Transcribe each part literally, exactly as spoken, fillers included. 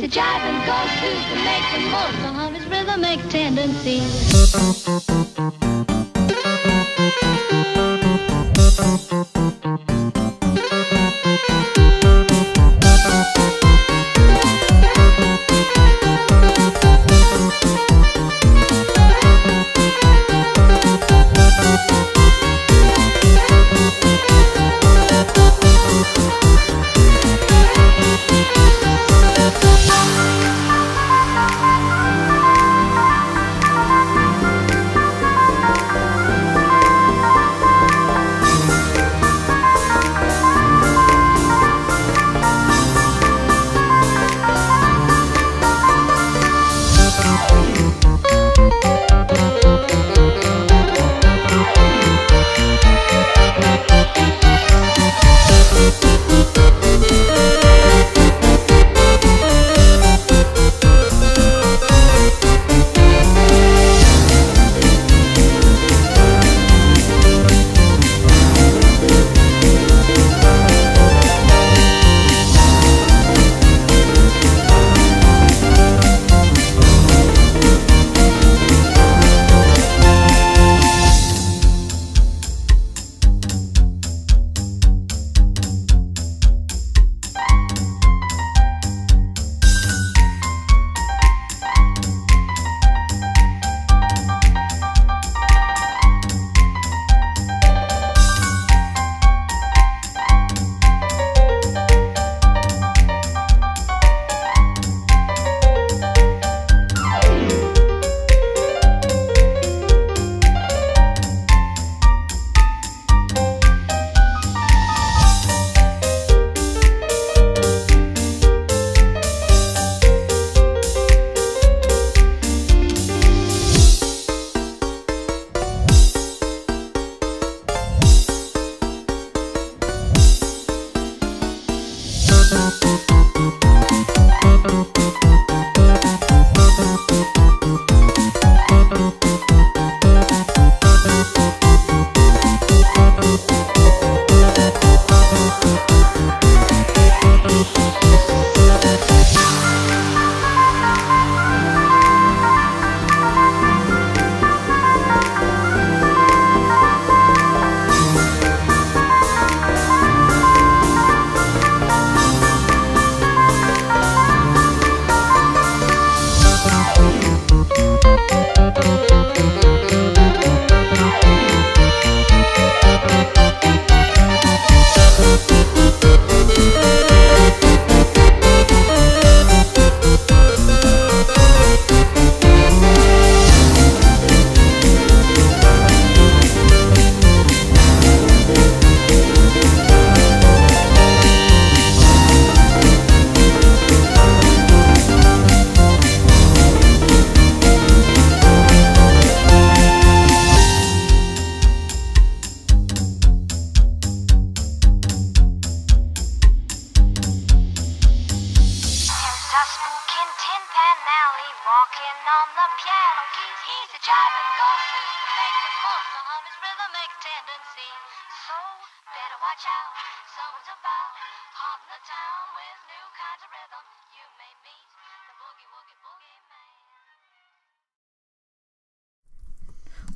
to jive and go to to make the most of his rhythmic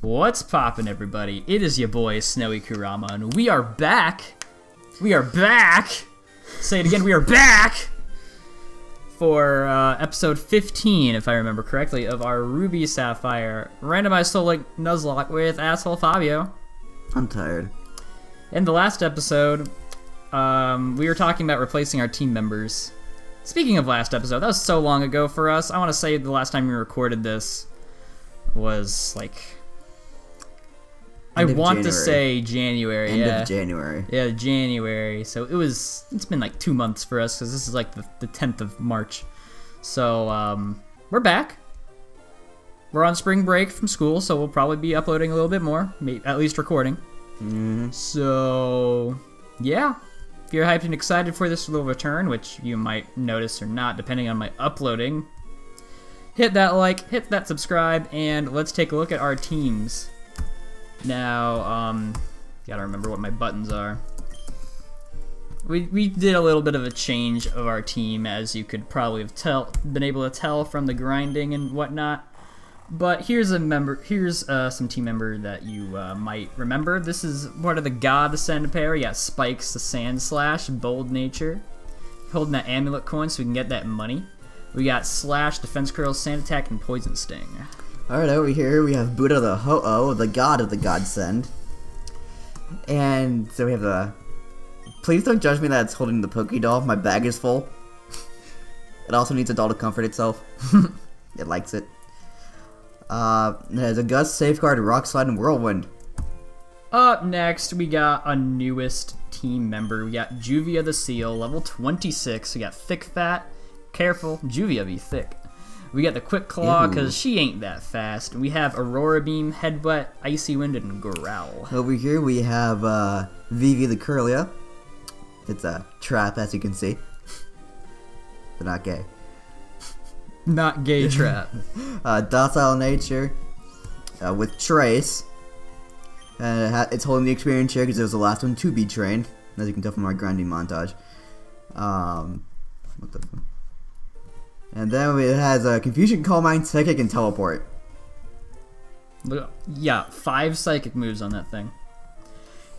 What's poppin', everybody? It is your boy Snowy Kurama, and we are back. We are back. Say it again. We are back for uh, episode fifteen, if I remember correctly, of our Ruby Sapphire Randomized Soul Link Nuzlocke with Asshole Fabio. I'm tired. In the last episode, um, we were talking about replacing our team members. Speaking of last episode, that was so long ago for us. I want to say the last time we recorded this was like. I want January. to say January. End yeah. of January. Yeah, January. So it was. It's been like two months for us because this is like the, the tenth of March. So um, we're back. We're on spring break from school, so we'll probably be uploading a little bit more, at least recording. Mm-hmm. So yeah, if you're hyped and excited for this little return, which you might notice or not, depending on my uploading, hit that like, hit that subscribe, and let's take a look at our teams. Now, um, gotta remember what my buttons are. we, we did a little bit of a change of our team, as you could probably have tell, been able to tell from the grinding and whatnot. But here's a member. Here's uh, some team member that you uh, might remember. This is part of the God Ascend pair. You got Spikes the Sand Slash, Bold Nature, holding that amulet coin so we can get that money. We got Slash, Defense Curl, Sand Attack, and Poison Sting. All right, over here we have Buddha the Ho-Oh, the God of the Godsend, and so we have the. Please don't judge me that it's holding the Pokédoll. My bag is full. It also needs a doll to comfort itself. It likes it. Uh, there's a Gust, Safeguard, Rock Slide, and Whirlwind. Up next, we got a newest team member. We got Juvia the Seal, level twenty-six. We got Thick Fat. Careful, Juvia be thick. We got the Quick Claw, because she ain't that fast. And we have Aurora Beam, Headbutt, Icy Wind, and Growl. Over here, we have, uh, Vivi the Curlia. It's a trap, as you can see. They're not gay. Not gay trap. uh, docile Nature uh, with Trace. And it ha it's holding the experience here because it was the last one to be trained, as you can tell from our grinding montage. Um, what the fuck? And then it has uh, Confusion, Calm Mind, Psychic, and Teleport. Yeah, five psychic moves on that thing.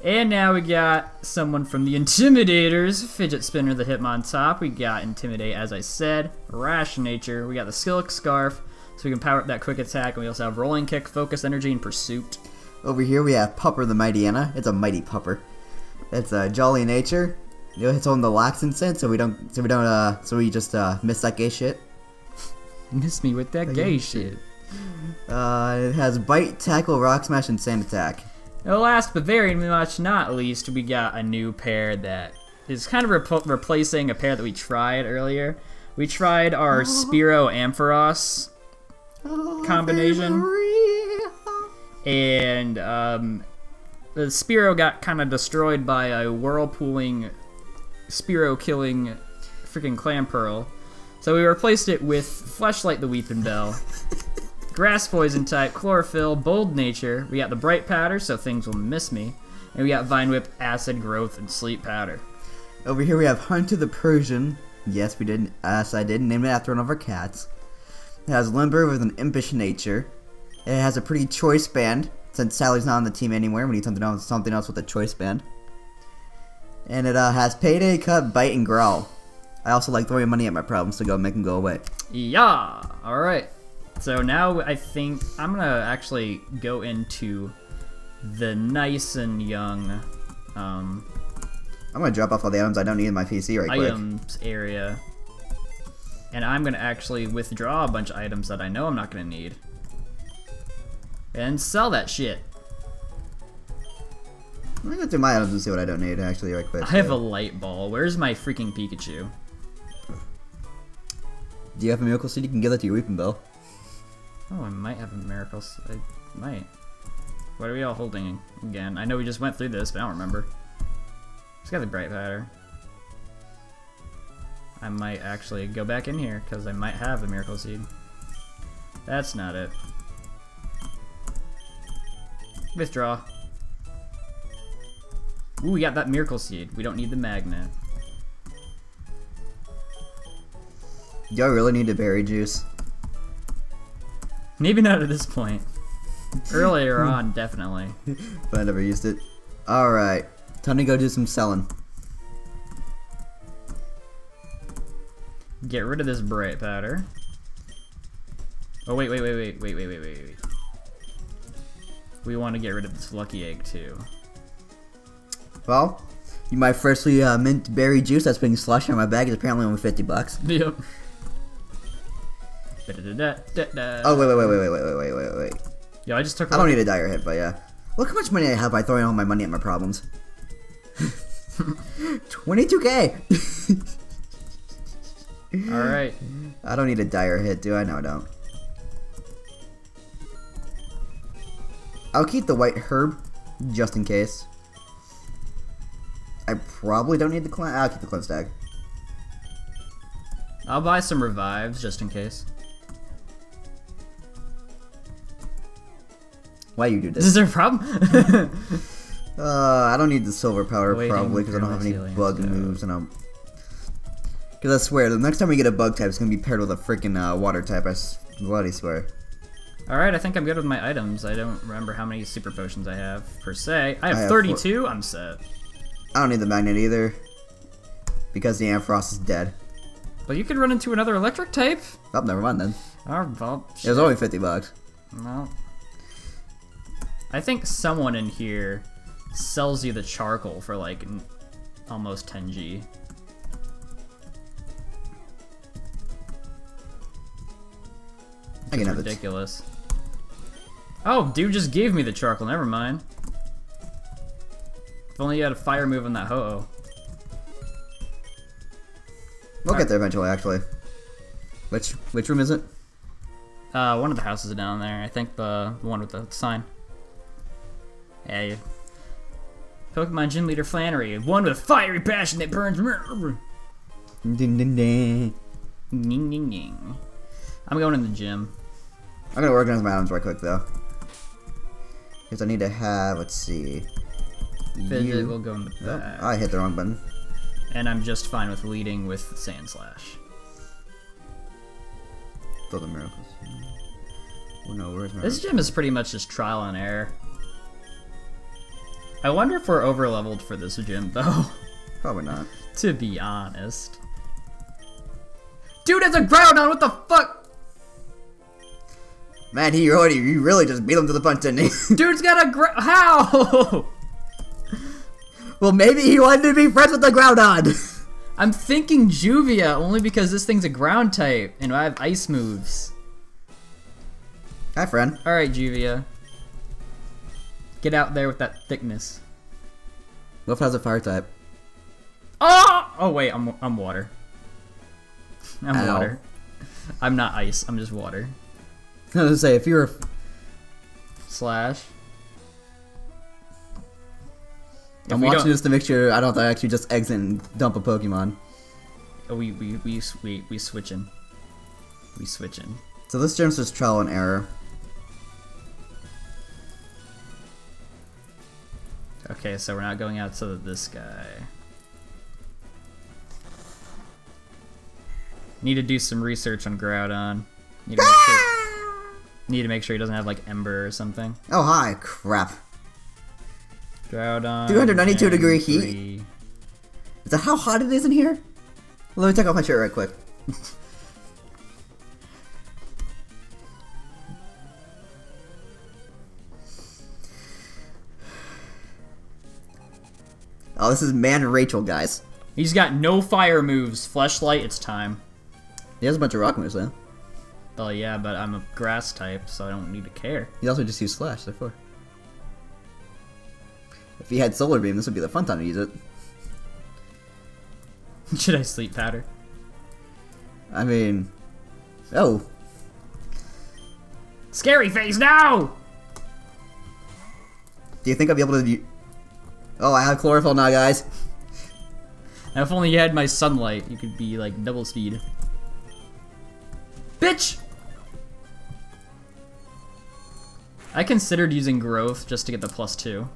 And now we got someone from the Intimidators, Fidget Spinner, the Hitmontop. We got Intimidate, as I said, Rash Nature. We got the Skillic Scarf, so we can power up that quick attack. And we also have Rolling Kick, Focus Energy, and Pursuit. Over here we have Pupper the Mightyena. It's a mighty pupper. It's a Jolly Nature. It's on the Laxin scent, so we don't, so we don't, uh, so we just uh, miss that gay shit. Miss me with that, that gay, gay shit. shit. Uh, it has Bite, Tackle, Rock Smash, and Sand Attack. And last but very much not least, we got a new pair that is kind of re replacing a pair that we tried earlier. We tried our oh. Spearow Ampharos oh, combination. And um, the Spearow got kind of destroyed by a whirlpooling, Spearow killing freaking Clamperl. So we replaced it with Fleshlight the Weeping Bell. Grass Poison type, Chlorophyll, Bold Nature. We got the Bright Powder, so things will miss me. And we got Vine Whip, Acid Growth, and Sleep Powder. Over here we have Hunter the Persian. Yes, we did. Yes, I did. Name it after one of our cats. It has Limber with an Impish Nature. It has a pretty choice band. Since Sally's not on the team anymore, we need something else, something else with a choice band. And it uh, has Payday, Cut, Bite, and Growl. I also like throwing money at my problems, so go make them go away. Yeah! Alright. So now I think I'm going to actually go into the nice and young... Um, I'm going to drop off all the items I don't need in my P C right quick. Items area. And I'm going to actually withdraw a bunch of items that I know I'm not going to need. And sell that shit. I'm going to go through my items and see what I don't need actually right quick. I have a light ball. Where's my freaking Pikachu? Do you have a miracle seed? You can give that to your Weeping Bell. Oh, I might have a miracle. I might. What are we all holding again? I know we just went through this, but I don't remember. It's got the Bright Powder. I might actually go back in here because I might have a miracle seed. That's not it. Withdraw. Ooh, we got that miracle seed. We don't need the magnet. Do I really need a berry juice? Maybe not at this point. Earlier on, definitely. But I never used it. Alright. Time to go do some selling. Get rid of this Bright Powder. Oh, wait, wait, wait, wait, wait, wait, wait, wait, wait. We want to get rid of this Lucky Egg, too. Well, you might freshly uh, mint berry juice that's being sloshed in my bag is apparently only fifty bucks. Yep. Da, da, da, da, da. Oh, wait, wait, wait, wait, wait, wait, wait, wait, wait. Yeah, I just took. I don't need a dire hit, but yeah. Look how much money I have by throwing all my money at my problems. twenty-two K! Alright. I don't need a dire hit, do I? No, I don't. I'll keep the white herb, just in case. I probably don't need the cleanse. I'll keep the cleanse tag. I'll buy some revives, just in case. Why you do this? Is there a problem? Uh, I don't need the silver powder Waiting probably because I don't have any bug no. moves, and I'm. Because I swear, the next time we get a bug type, it's gonna be paired with a freaking uh, water type. I bloody swear. All right, I think I'm good with my items. I don't remember how many super potions I have per se. I have, I have thirty-two. Four. I'm set. I don't need the magnet either, because the Ampharos is dead. But you could run into another electric type. Oh, never mind then. Oh, well, shit. It was only fifty bucks. Well, I think someone in here sells you the charcoal for like almost ten G. I can have ridiculous. It. Oh, dude just gave me the charcoal. Never mind. If only you had a fire move on that Ho-Oh. We'll All get there eventually, actually. Which which room is it? Uh, one of the houses down there. I think the, the one with the sign. Hey, Pokemon Gym Leader Flannery, one with fiery passion that burns. Ding ding ding, ding ding ding. I'm going in the gym. I'm gonna organize my items right quick though, because I need to have. Let's see. Fidget will go in the back. Oh, I hit the wrong button. And I'm just fine with leading with Sand Slash. Throw the miracles. Oh no, where's my? This gym is pretty much just trial and error. I wonder if we're over leveled for this gym though. Probably not. To be honest. Dude has a Groudon, what the fuck? Man, he already, you really just beat him to the punch, didn't he? Dude's got a Groudon, how? Well, maybe he wanted to be friends with the Groudon. I'm thinking Juvia, only because this thing's a ground type, and I have ice moves. Hi, friend. Alright, Juvia. Get out there with that thickness. What if it has a fire type? Oh! Oh wait, I'm I'm water. I'm Ow. water. I'm not ice. I'm just water. I was gonna say if you were slash. If I'm watching this to make sure I don't actually just exit and dump a Pokemon. We we we we we switching. We switching. So this gym's just trial and error. Okay, so we're not going out to this guy. Need to do some research on Groudon. Need to, make sure, need to make sure he doesn't have like Ember or something. Oh hi, crap. Groudon. three hundred ninety-two degree heat. Three. Is that how hot it is in here? Let me take off my shirt right quick. Oh, this is Man Rachel, guys. He's got no fire moves. Fleshlight, it's time. He has a bunch of rock moves, though. Oh, yeah, but I'm a grass type, so I don't need to care. He also just used Slash, therefore. If he had Solar Beam, this would be the fun time to use it. Should I sleep powder? I mean... Oh! Scary face, no! Do you think I'll be able to... Oh, I have chlorophyll now, guys. Now, if only you had my sunlight, you could be like double speed. Bitch! I considered using growth just to get the plus two.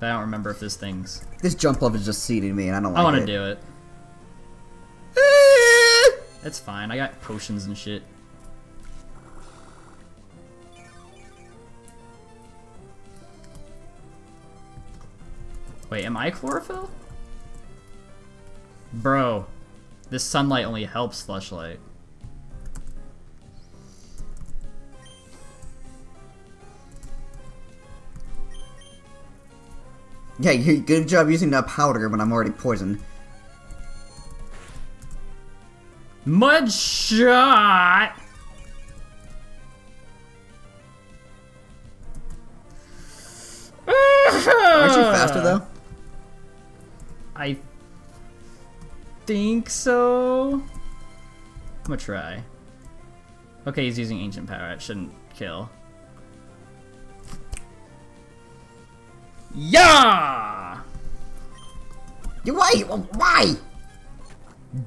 But I don't remember if this thing's. This jump level is just seeding me, and I don't want to do it. That's fine. I got potions and shit. Wait, am I chlorophyll? Bro, this sunlight only helps fleshlight. Yeah, good job using that powder when I'm already poisoned. Mud shot! Aren't you faster though? I think so. I'm gonna try. Okay, he's using ancient power. It shouldn't kill. Yeah! You wait, why?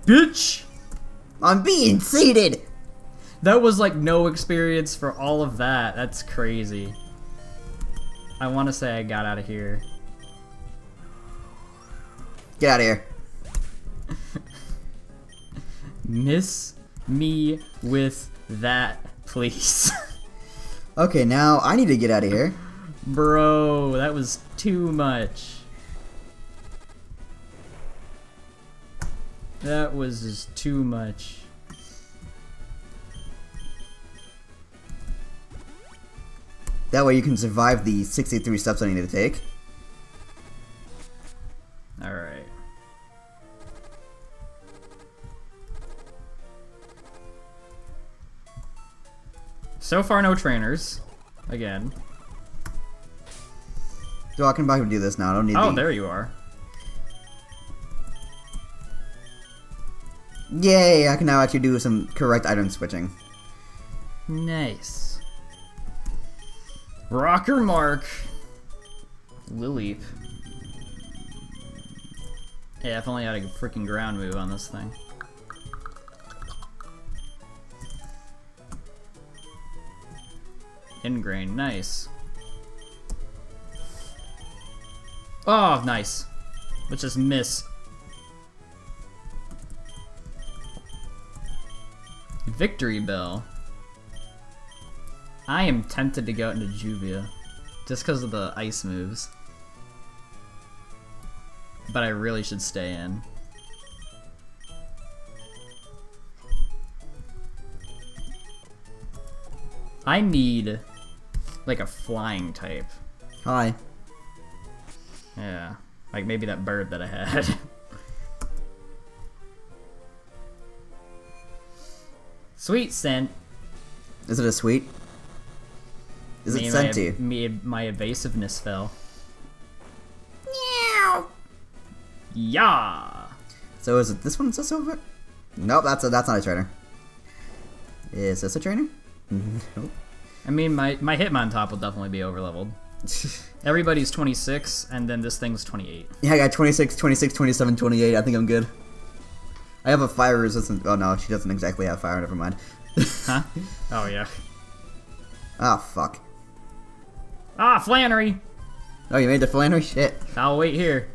Bitch! I'm being seated! That was like no experience for all of that. That's crazy. I want to say I got out of here. Get out of here. Miss me with that, please. Okay, now I need to get out of here. Bro, that was too much. That was just too much. That way you can survive the sixty-three steps I need to take. Alright. So far, no trainers. Again. So I can back and do this now. I don't need. Oh, the... there you are. Yay! I can now actually do some correct item switching. Nice. Rocker Mark. Lilip. Hey, I've only had a freaking ground move on this thing. Ingrain, nice. Oh, nice. Let's just miss. Victory Bell. I am tempted to go into Juvia just because of the ice moves. But I really should stay in. I need like a flying type. Hi. Yeah. Like maybe that bird that I had. Sweet scent. Is it a sweet? Is me it sent to you? Me, my evasiveness fell. Meow. Yeah. So is it this one? Is this over? Nope, that's a, that's not a trainer. Is this a trainer? Nope. I mean, my my Hitmontop will definitely be overleveled. Everybody's twenty-six, and then this thing's twenty-eight. Yeah, I got twenty-six, twenty-six, twenty-seven, twenty-eight. I think I'm good. I have a fire resistant. Oh no, she doesn't exactly have fire. Never mind. Huh? Oh yeah. Ah, oh, fuck. Ah, Flannery. Oh, you made the Flannery shit. I'll wait here.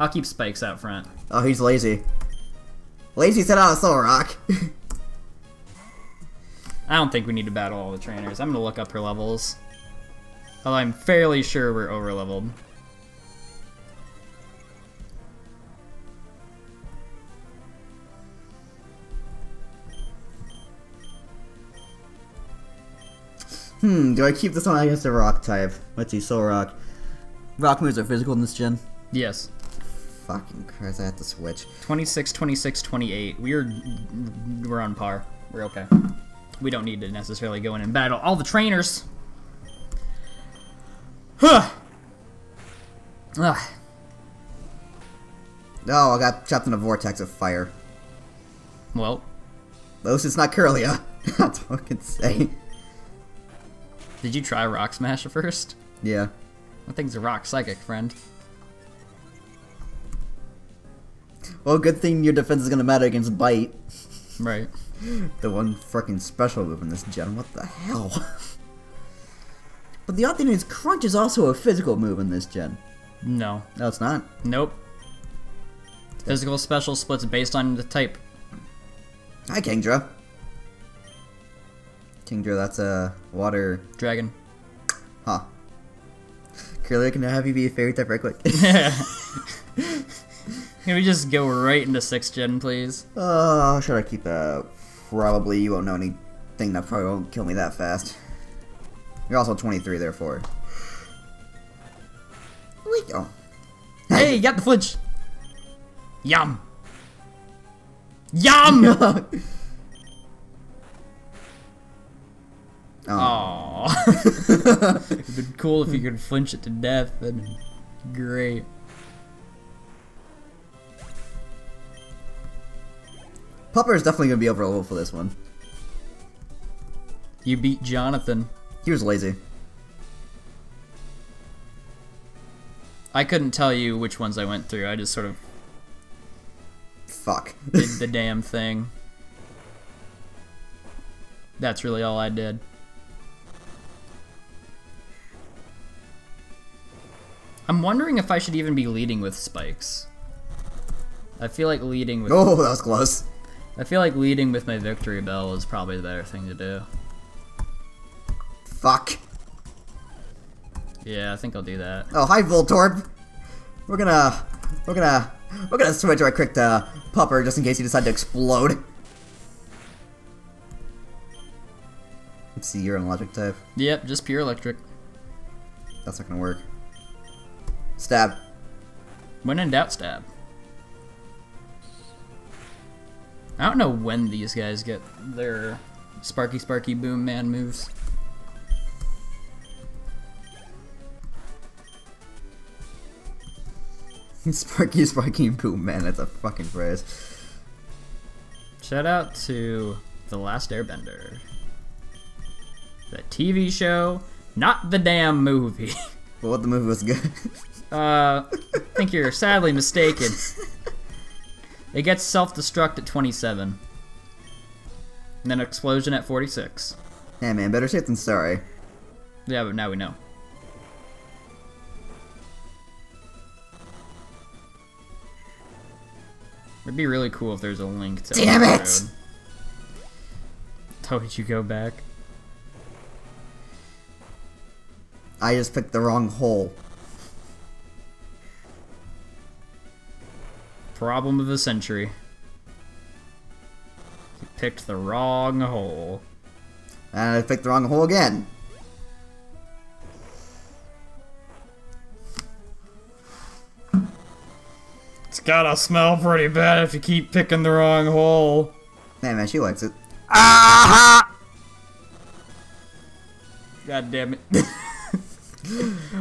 I'll keep Spikes out front. Oh, he's lazy. Lazy set out a soul rock. I don't think we need to battle all the trainers. I'm gonna look up her levels. Although I'm fairly sure we're over leveled. Hmm, do I keep this one? I guess a rock type. Let's see, soul rock. Rock moves are physical in this gen? Yes. Fucking Christ, I have to switch. twenty-six, twenty-six, twenty-eight. We're, we're on par. We're okay. We don't need to necessarily go in and battle all the trainers. Huh! Ugh. Oh, I got trapped in a vortex of fire. Well. At least it's not Kirlia. That's what I can say. Did you try Rock Smash first? Yeah. That thing's a rock psychic, friend. Well, good thing your defense is gonna matter against Bite. Right. The one freaking special move in this gen, what the hell? But the odd thing is, Crunch is also a physical move in this gen. No. No, it's not? Nope. Physical special splits based on the type. Hi, Kingdra. Kingdra, that's a water... Dragon. Huh. Kirlia, can I have you be a fairy type right quick? Can we just go right into sixth gen, please? Oh, uh, should I keep that? Probably. You won't know anything that probably won't kill me that fast. You're also twenty-three, therefore. Oh. Hey, you got the flinch! Yum! Yum! Oh. It'd been cool if you could flinch it to death. That'd be great. Pupper is definitely going to be over level for this one. You beat Jonathan. He was lazy. I couldn't tell you which ones I went through. I just sort of... Fuck. Did the damn thing. that's really all I did. I'm wondering if I should even be leading with spikes. I feel like leading with... Oh, that was close. I feel like leading with my victory bell is probably the better thing to do. Fuck. Yeah, I think I'll do that. Oh, hi, Voltorb. We're gonna... We're gonna... We're gonna switch right quick to Pupper just in case you decide to explode. Let's see, you're an electric type. Yep, just pure electric. That's not gonna work. Stab. When in doubt, stab. I don't know when these guys get their Sparky Sparky Boom Man moves. Sparky Sparky Boom Man, that's a fucking phrase. Shout out to The Last Airbender. The T V show, not the damn movie. Well, what the movie was good. uh, I think you're sadly mistaken. It gets self-destruct at twenty-seven. And then explosion at forty-six. Yeah, man, better safe than sorry. Yeah, but now we know. It'd be really cool if there's a link to... Damn it! Told you go back. I just picked the wrong hole. Problem of the century. You picked the wrong hole. And I picked the wrong hole again. It's gotta smell pretty bad if you keep picking the wrong hole. Hey man, she likes it. Ah-ha! God damn it.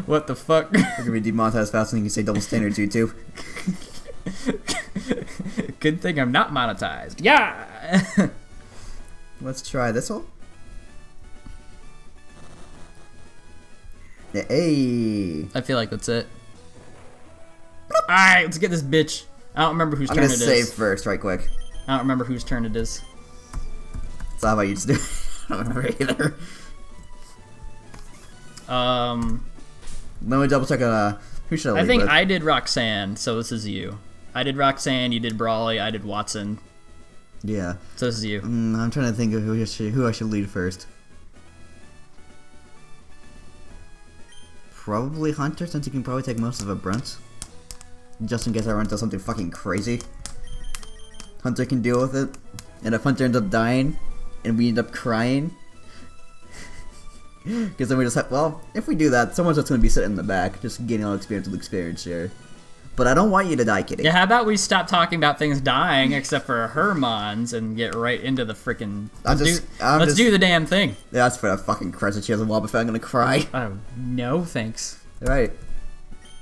What the fuck? We're gonna be demonetized fast and you can say double standards, YouTube. Good thing I'm not monetized. Yeah! Let's try this hole. Hey! I feel like that's it. Alright, let's get this bitch. I don't remember whose I'm turn it is. I'm gonna save first, right quick. I don't remember whose turn it is. So how about you just do it? I don't remember either. Um, Let me double check on uh, who should I leave I think with? I did Roxanne, so this is you. I did Roxanne, you did Brawly, I did Watson. Yeah. So this is you. Mm, I'm trying to think of who I should, who I should lead first. Probably Hunter, since you can probably take most of a brunt. Just in case I run into something fucking crazy. Hunter can deal with it. And if Hunter ends up dying, and we end up crying... Because then we just have, well, if we do that, someone's just going to be sitting in the back, just getting all experience with experience here. But I don't want you to die, Kitty. Yeah, how about we stop talking about things dying, except for Hermons, and get right into the freaking... Let's, just, do, let's just, do the damn thing. Yeah, that's for a fucking crescent. She has a Wobbuffet. I'm going to cry. Oh, no, thanks. All right.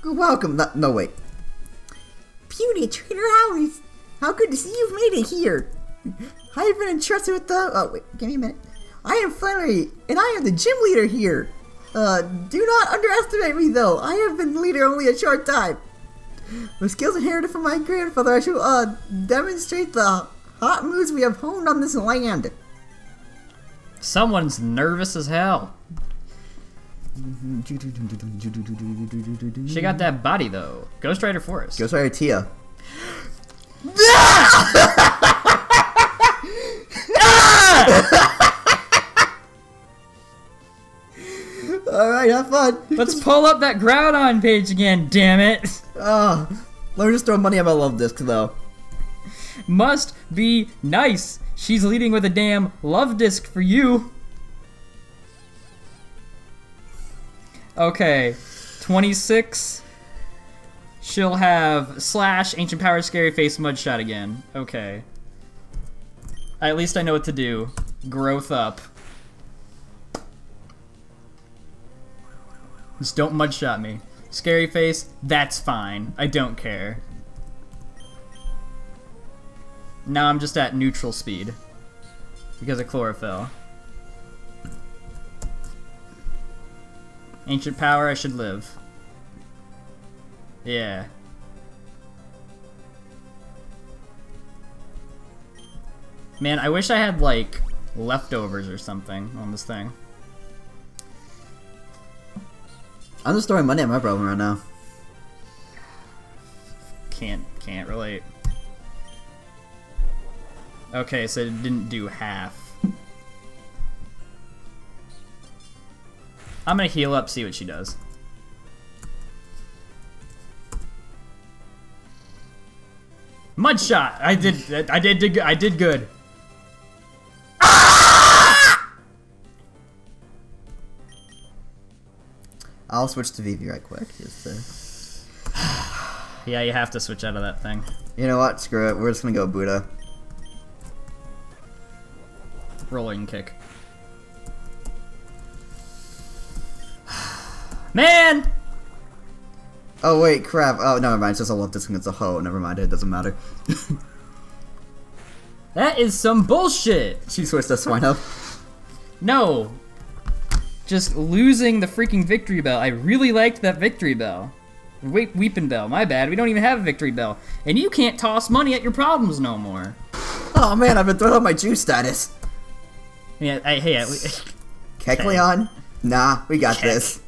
Welcome. No, no, wait. Beauty, Trader Howie's. How good to see you've made it here. I have been entrusted with the... Oh, wait. Give me a minute. I am Flannery, and I am the gym leader here. Uh, do not underestimate me, though. I have been leader only a short time. With skills inherited from my grandfather, I shall uh, demonstrate the hot moves we have honed on this land. Someone's nervous as hell. She got that body, though. Ghost Rider Forest. Ghost Rider Tia. Alright, have fun. Let's pull up that Groudon page again, damn it. Oh, let me just throw money at my love disc, though. Must be nice. She's leading with a damn love disc for you. Okay, twenty-six. She'll have slash, ancient power, scary face, mudshot again. Okay. At least I know what to do. Growth up. Just don't mudshot me. Scary face, that's fine. I don't care. Now I'm just at neutral speed. Because of chlorophyll. Ancient power, I should live. Yeah. Man, I wish I had, like, leftovers or something on this thing. I'm just throwing money at my problem right now. Can't, can't relate. Okay, so it didn't do half. I'm gonna heal up, see what she does. Mud shot. I did. I did. Did I did good. I'll switch to V V right quick. Just to... yeah, you have to switch out of that thing. You know what? Screw it. We're just gonna go Buddha. Rolling kick. Man. Oh wait, crap. Oh, never mind. It's just a left disc and it's a hoe. Never mind. It doesn't matter. That is some bullshit. She switched us swine up. No. Just losing the freaking victory bell. I really liked that victory bell. Wait, weeping bell. My bad. We don't even have a victory bell. And you can't toss money at your problems no more. Oh man, I've been throwing out my juice status. Yeah. I, hey. I, Kecleon? Nah, we got Kek. This.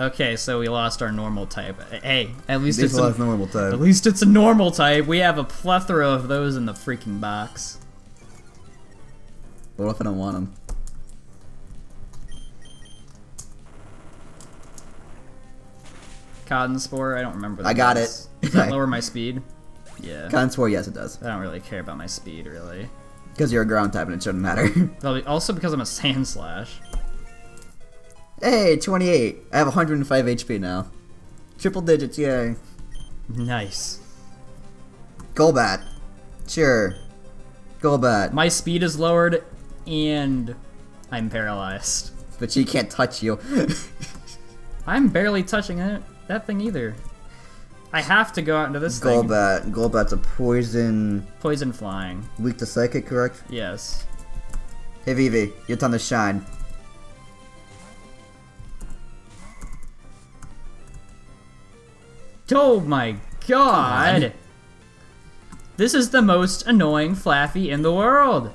Okay, so we lost our normal type. Hey, at least it's a normal type. At least it's a normal type. We have a plethora of those in the freaking box. What if I don't want them? Cotton spore. I don't remember. That I got it. Does that lower my speed? Yeah. Cotton spore. Yes, it does. I don't really care about my speed, really. Because you're a ground type, and it shouldn't matter. Also, because I'm a sand slash. Hey, twenty-eight. I have one hundred five H P now. Triple digits, yay. Nice. Golbat. Sure. Golbat. My speed is lowered, and I'm paralyzed. But she can't touch you. I'm barely touching that, that thing either. I have to go out into this Golbat. thing. Golbat. Golbat's a poison... Poison flying. Weak to psychic, correct? Yes. Hey, Vivi, your time to shine. Oh my god! This is the most annoying Flaffy in the world!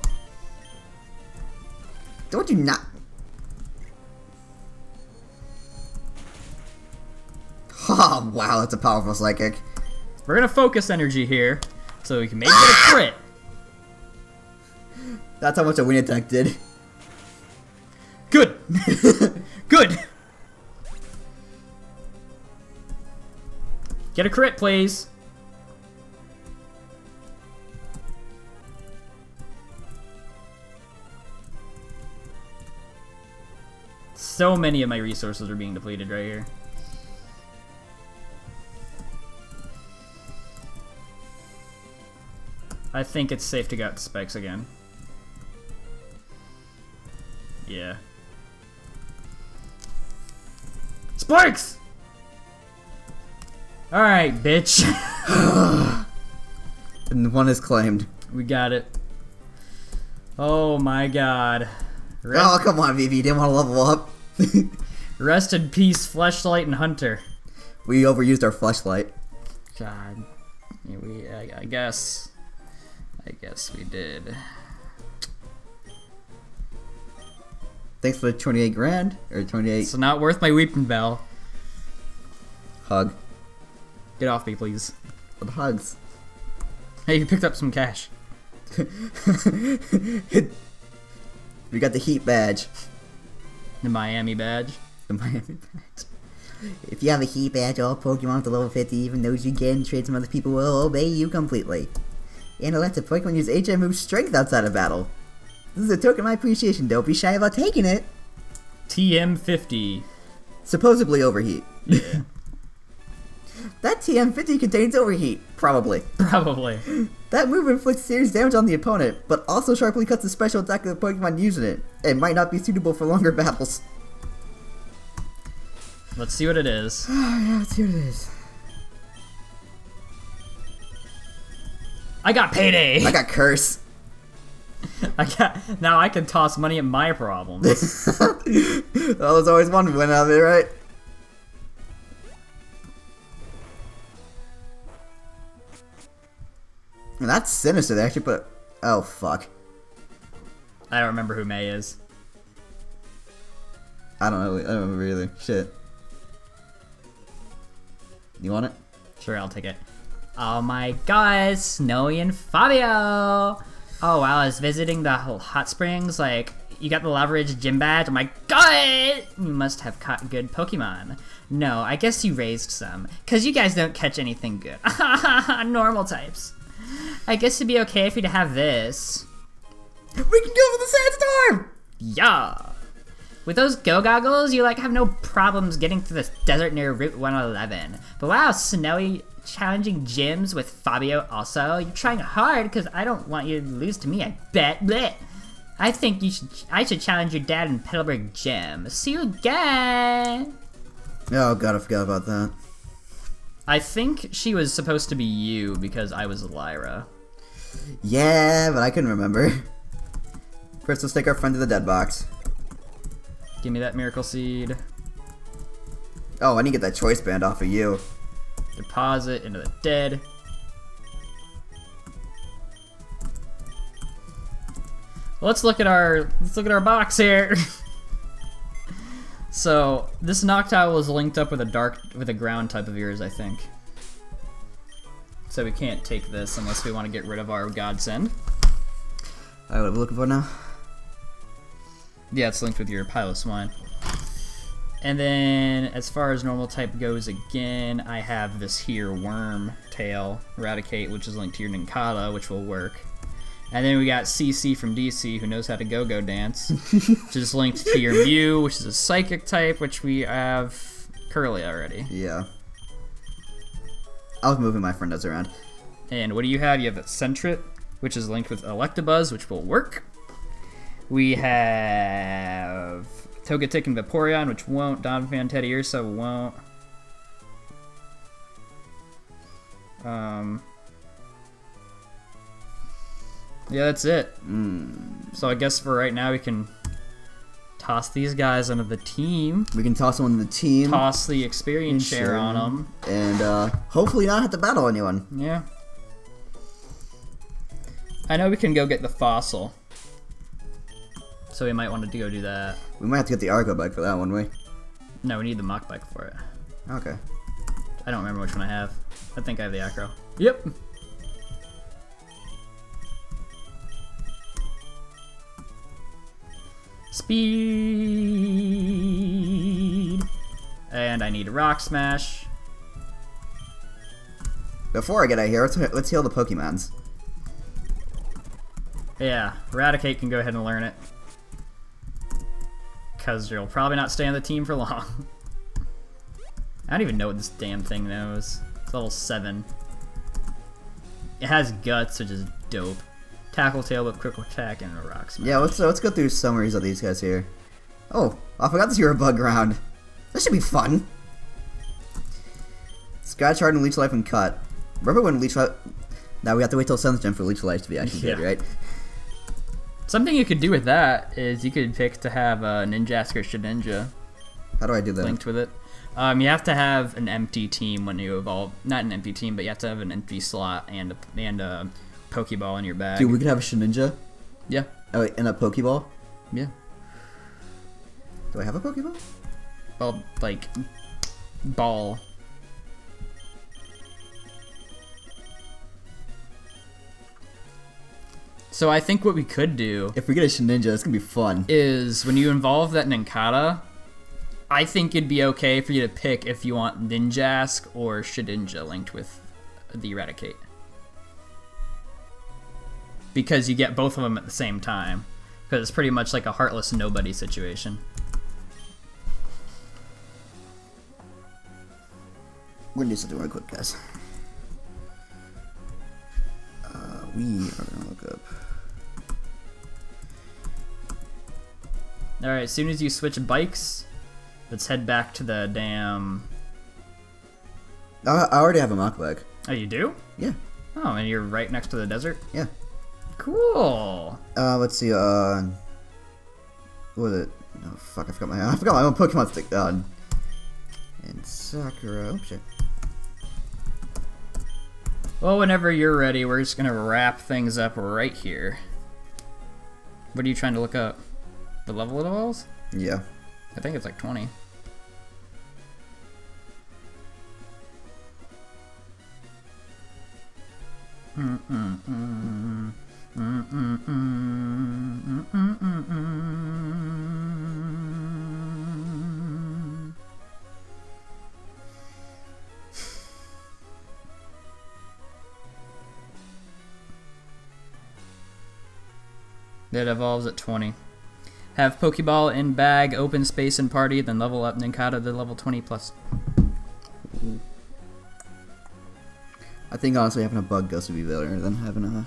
Don't you not... Oh wow, that's a powerful psychic. We're gonna focus energy here, so we can make it a crit. That's how much a wind attack did. Good! Good! Get a crit, please. So many of my resources are being depleted right here. I think it's safe to go out to Spikes again. Yeah. Spikes! Alright, bitch. And one is claimed. We got it. Oh my god. Rest oh, come on, Vivi. You didn't want to level up. Rest in peace, Fleshlight and Hunter. We overused our Fleshlight. God. Yeah, we, I, I guess. I guess we did. Thanks for the twenty-eight grand. Or twenty-eight. It's not worth my weeping bell. Hug. Get off me, please. With hugs. Hey, you picked up some cash. We got the Heat badge. The Miami badge. The Miami badge. If you have a Heat badge, all Pokemon to level fifty, even those you get and trade some other people, will obey you completely. And it lets a Pokemon use H I move strength outside of battle. This is a token of my appreciation. Don't be shy about taking it. T M fifty. Supposedly overheat. Yeah. That T M fifty contains Overheat, probably. Probably. That move inflicts serious damage on the opponent, but also sharply cuts the special attack of the Pokemon using it. It might not be suitable for longer battles. Let's see what it is. Oh, yeah, let's see what it is. I got Payday! I got Curse. I got. Now I can toss money at my problems. That was always one win out of it, right? That's sinister. They actually put Oh, fuck. I don't remember who May is. I don't know. I don't remember either. Shit. You want it? Sure, I'll take it. Oh my god, Snowy and Fabio! Oh wow, I was visiting the whole hot springs, like, you got the Leverage Gym Badge? Oh my god! You must have caught good Pokemon. No, I guess you raised some, because you guys don't catch anything good. Normal types. I guess it'd be okay if you'd have this. We can go for the sandstorm! Yeah! With those Go Goggles, you like have no problems getting through this desert near Route one eleven. But wow, Snowy challenging gyms with Fabio also. You're trying hard because I don't want you to lose to me, I bet. Blech. I think you should. I should challenge your dad in Petalburg Gym. See you again! Oh god, I forgot about that. I think she was supposed to be you because I was Lyra. Yeah, but I couldn't remember. First, let's take our friend to the dead box. Give me that Miracle Seed. Oh, I need to get that Choice Band off of you. Deposit into the dead. Let's look at our let's look at our box here. So this Noctowl is linked up with a dark with a ground type of yours, I think. So we can't take this unless we want to get rid of our Godsend. Alright, what are we looking for now? Yeah, it's linked with your Piloswine. And then, as far as normal type goes again, I have this here, Wormtail, Eradicate, which is linked to your Nincala, which will work. And then we got C C from D C, who knows how to go-go dance, which is linked to your Mew, which is a Psychic type, which we have Curly already. Yeah. I was moving my friend around. And what do you have? You have that Sentret, which is linked with Electabuzz, which will work. We have Togetic and Vaporeon, which won't. Donphan, Teddy Ursa won't. Um, yeah, that's it. Mm. So I guess for right now we can toss these guys onto the team. We can toss them on the team. Toss the experience share, share on them. And uh, hopefully not have to battle anyone. Yeah. I know we can go get the fossil. So we might want to go do that. We might have to get the Argo bike for that one, we. No, we need the Mach bike for it. Okay. I don't remember which one I have. I think I have the Acro. Yep. Speed. And I need a Rock Smash. Before I get out of here, let's, let's heal the Pokemons. Yeah, Eradicate can go ahead and learn it. Because you'll probably not stay on the team for long. I don't even know what this damn thing knows. It's level seven. It has guts, which is dope. Tackle Tail with Quick Attack and Rock Smash. Yeah, let's, uh, let's go through summaries of these guys here. Oh, I forgot this Eurobug round. This should be fun. Sky Shard and Leech Life and Cut. Remember when Leech Life... Now we have to wait till seventh Gen for Leech Life to be actually good, yeah. Right? Something you could do with that is you could pick to have a Ninjask or Shedinja. How do I do that? Linked with it. Um, you have to have an empty team when you evolve. Not an empty team, but you have to have an empty slot and a, and a Pokeball in your bag. Dude, we could have a Shedinja? Yeah. Oh, and a Pokeball? Yeah. Do I have a Pokeball? Well, like, ball. So I think what we could do... If we get a Shedinja, it's going to be fun. ...is when you involve that Nincata, I think it'd be okay for you to pick if you want Ninjask or Shedinja linked with the Eradicate. Because you get both of them at the same time. Because it's pretty much like a heartless nobody situation. We're going to do something real quick, guys. Uh, we are going to look up... Alright, as soon as you switch bikes, let's head back to the damn... I, I already have a Mach bike. Oh, you do? Yeah. Oh, and you're right next to the desert? Yeah. Cool! Uh, let's see, uh... What was it? Oh, fuck, I forgot my I forgot my own Pokemon stick. Uh, and Sakura... Oh, shit. Well, whenever you're ready, we're just gonna wrap things up right here. What are you trying to look up? The level of the walls? Yeah. I think it's like twenty. Mm-mm-mm. Mm-mm-mm. Mm-mm-mm. It evolves at twenty. Have Pokeball in bag, open space and party, then level up Ninkata to level twenty plus. I think honestly having a bug ghost would be better than having a...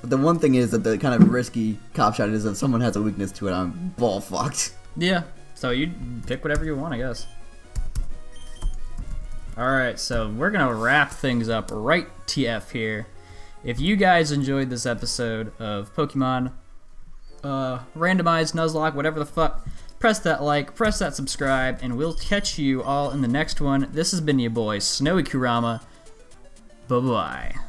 But the one thing is that the kind of risky cop shot is that someone has a weakness to it, I'm ball fucked. Yeah, so you pick whatever you want, I guess. Alright, so we're going to wrap things up right T F here. If you guys enjoyed this episode of Pokemon uh, Randomized Nuzlocke, whatever the fuck, press that like, press that subscribe, and we'll catch you all in the next one. This has been your boy, Snowy Kurama. Bye-bye.